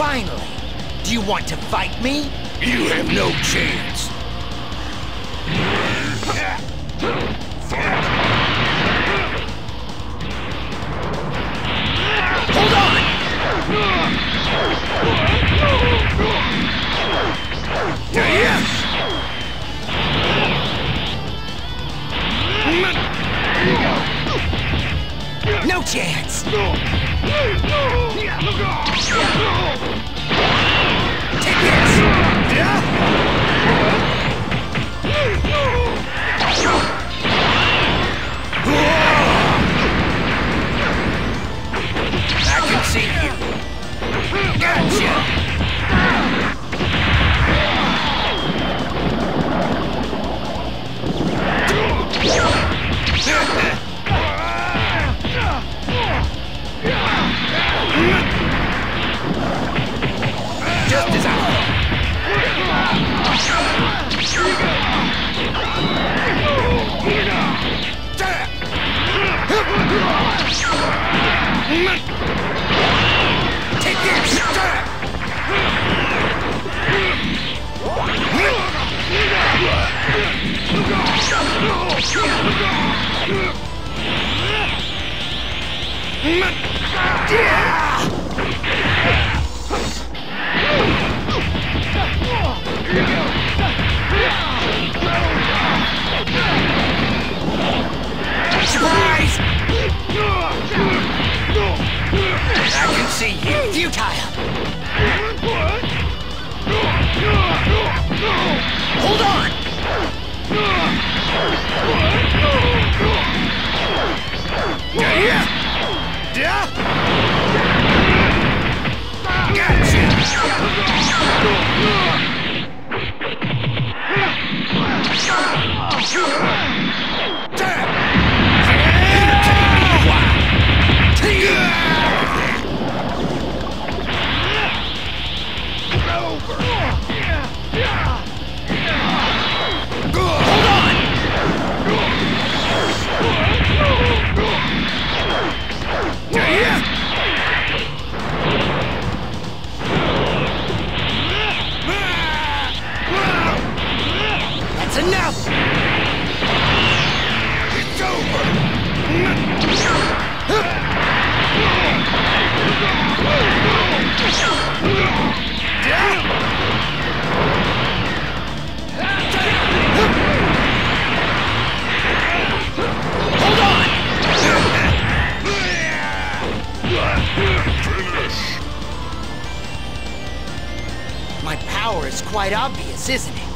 Finally! Do you want to fight me? You have no chance! Hold on! Damn! No chance! Take this! I can see you! Gotcha! Surprise! I can see you. Futile. Hold on. Finish. My power is quite obvious, isn't it?